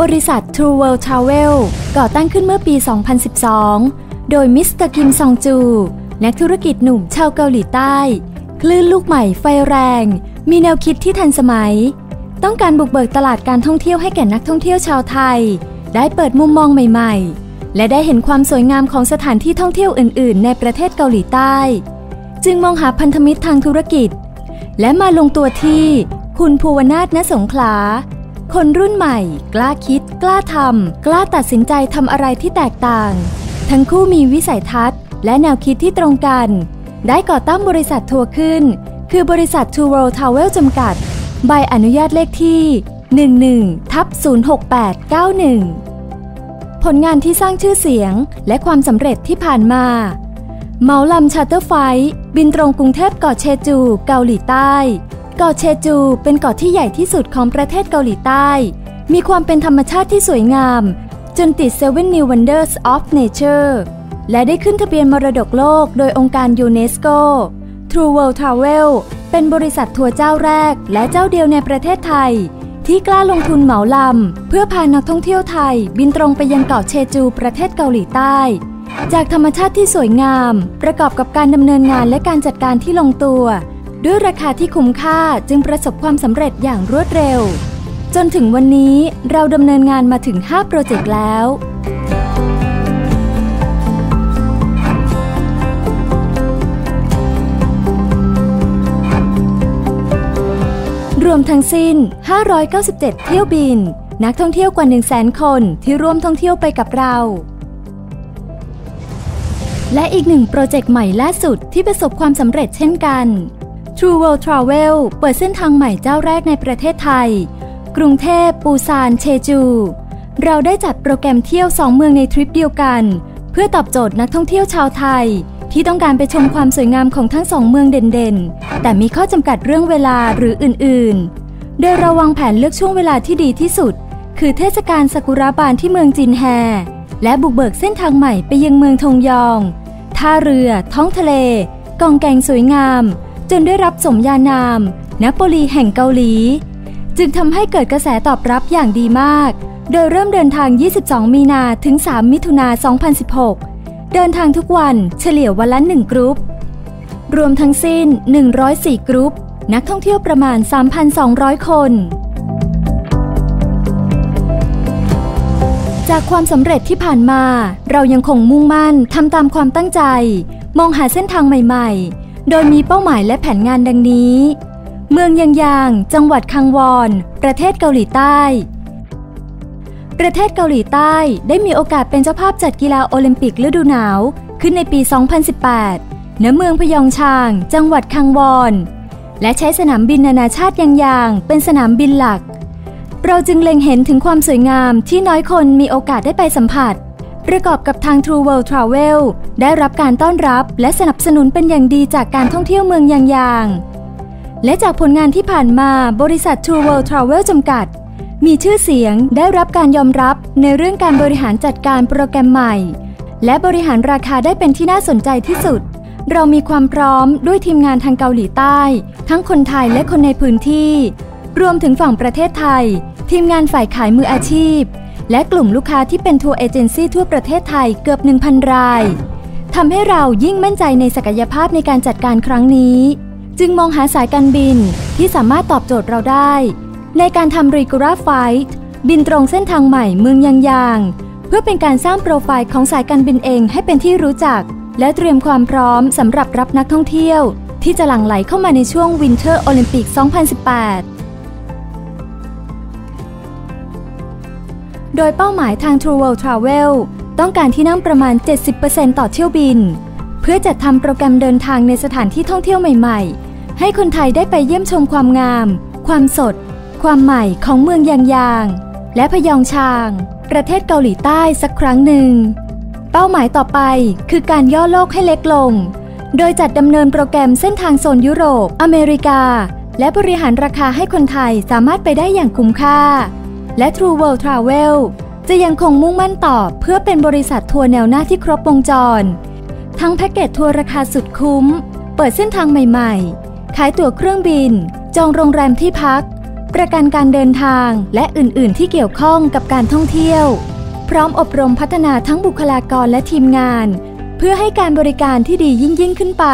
บริษัท True World Travel ก่อตั้งขึ้นเมื่อปี 2012 โดยมิสเตอร์คิมซองจูนักธุรกิจหนุ่มชาวเกาหลีใต้คลื่นลูกใหม่ไฟแรงมีแนวคิดที่ทันสมัยต้องการบุกเบิกตลาดการท่องเที่ยวให้แก่นักท่องเที่ยวชาวไทยได้เปิดมุมมองใหม่ๆและได้เห็นความสวยงามของสถานที่ท่องเที่ยวอื่นๆในประเทศเกาหลีใต้จึงมองหาพันธมิตรทางธุรกิจและมาลงตัวที่คุณภูวนาถ ณ สงขลาคนรุ่นใหม่กล้าคิดกล้าทำกล้าตัดสินใจทำอะไรที่แตกต่างทั้งคู่มีวิสัยทัศน์และแนวคิดที่ตรงกันได้ก่อตั้งบริษัททัวร์ขึ้นคือบริษัท True World Travel จำกัดใบอนุญาตเลขที่ 11/06891 ผลงานที่สร้างชื่อเสียงและความสำเร็จที่ผ่านมาเมาลำชาร์เตอร์ไฟท์บินตรงกรุงเทพเกาะเชจูเกาหลีใต้เกาะเชจูเป็นเกาะที่ใหญ่ที่สุดของประเทศเกาหลีใต้มีความเป็นธรรมชาติที่สวยงามจนติด 7 New Wonders of Nature และได้ขึ้นทะเบียนมรดกโลกโดยองค์การยูเนสโก True World Travel เป็นบริษัททัวร์เจ้าแรกและเจ้าเดียวในประเทศไทยที่กล้าลงทุนเหมาลำเพื่อพานักท่องเที่ยวไทยบินตรงไปยังเกาะเชจูประเทศเกาหลีใต้จากธรรมชาติที่สวยงามประกอบกับการดำเนินงานและการจัดการที่ลงตัวด้วยราคาที่คุ้มค่าจึงประสบความสำเร็จอย่างรวดเร็วจนถึงวันนี้เราดำเนินงานมาถึง 5 โปรเจกต์แล้วรวมทั้งสิ้น597 เที่ยวบินนักท่องเที่ยวกว่า 100,000 คนที่ร่วมท่องเที่ยวไปกับเราและอีกหนึ่งโปรเจกต์ใหม่ล่าสุดที่ประสบความสำเร็จเช่นกัน True World Travel เปิดเส้นทางใหม่เจ้าแรกในประเทศไทยกรุงเทพปูซานเชจูเราได้จัดโปรแกรมเที่ยว2เมืองในทริปเดียวกันเพื่อตอบโจทย์นักท่องเที่ยวชาวไทยที่ต้องการไปชมความสวยงามของทั้ง2เมืองเด่นๆแต่มีข้อจำกัดเรื่องเวลาหรืออื่นๆโดยเราวางแผนเลือกช่วงเวลาที่ดีที่สุดคือเทศกาลซากุระบานที่เมืองจินแฮและบุกเบิกเส้นทางใหม่ไปยังเมืองทงยองท่าเรือท้องทะเลกองแกงสวยงามจนได้รับสมญานามนโปลีแห่งเกาหลีจึงทำให้เกิดกระแสตอบรับอย่างดีมากโดยเริ่มเดินทาง22มีนาถึง3มิถุนา2016เดินทางทุกวันเฉลี่ยวันละ1กรุ๊ปรวมทั้งสิ้น104กรุ๊ปนักท่องเที่ยวประมาณ 3,200 คนจากความสำเร็จที่ผ่านมาเรายังคงมุ่งมั่นทำตามความตั้งใจมองหาเส้นทางใหม่ๆโดยมีเป้าหมายและแผนงานดังนี้เมืองยางยางจังหวัดคังวอนประเทศเกาหลีใต้ประเทศเกาหลีใต้ได้มีโอกาสเป็นเจ้าภาพจัดกีฬาโอลิมปิกฤดูหนาวขึ้นในปี 2018 ณ เมืองพยองชางจังหวัดคังวอนและใช้สนามบินนานาชาติยางยางเป็นสนามบินหลักเราจึงเล็งเห็นถึงความสวยงามที่น้อยคนมีโอกาสได้ไปสัมผัสประกอบกับทาง True World Travel ได้รับการต้อนรับและสนับสนุนเป็นอย่างดีจากการท่องเที่ยวเมืองยางยางและจากผลงานที่ผ่านมาบริษัท True World Travel จำกัดมีชื่อเสียงได้รับการยอมรับในเรื่องการบริหารจัดการโปรแกรมใหม่และบริหารราคาได้เป็นที่น่าสนใจที่สุดเรามีความพร้อมด้วยทีมงานทางเกาหลีใต้ทั้งคนไทยและคนในพื้นที่รวมถึงฝั่งประเทศไทยทีมงานฝ่ายขายมืออาชีพและกลุ่มลูกค้าที่เป็นทัวร์เอเจนซี่ทั่วประเทศไทยเกือบ 1,000 รายทำให้เรายิ่งมั่นใจในศักยภาพในการจัดการครั้งนี้จึงมองหาสายการบินที่สามารถตอบโจทย์เราได้ในการทำ Regular Flight บินตรงเส้นทางใหม่เมืองยางยางเพื่อเป็นการสร้างโปรไฟล์ของสายการบินเองให้เป็นที่รู้จักและเตรียมความพร้อมสำหรับรับนักท่องเที่ยวที่จะหลั่งไหลเข้ามาในช่วง Winter Olympic 2018โดยเป้าหมายทาง True World Travel ต้องการที่นั่งประมาณ 70% ต่อเที่ยวบินเพื่อจัดทำโปรแกรมเดินทางในสถานที่ท่องเที่ยวใหม่ๆให้คนไทยได้ไปเยี่ยมชมความงามความสดความใหม่ของเมืองยางยางและพยองชางประเทศเกาหลีใต้สักครั้งหนึ่งเป้าหมายต่อไปคือการย่อโลกให้เล็กลงโดยจัดดำเนินโปรแกรมเส้นทางโซนยุโรปอเมริกาและบริหารราคาให้คนไทยสามารถไปได้อย่างคุ้มค่าและ True World Travel จะยังคงมุ่งมั่นต่อเพื่อเป็นบริษัททัวร์แนวหน้าที่ครบวงจรทั้งแพ็กเกจทัวร์ราคาสุดคุ้มเปิดเส้นทางใหม่ๆขายตั๋วเครื่องบินจองโรงแรมที่พัก ประกันการเดินทางและอื่นๆที่เกี่ยวข้องกับการท่องเที่ยวพร้อมอบรมพัฒนาทั้งบุคลากรและทีมงานเพื่อให้การบริการที่ดียิ่งขึ้นไป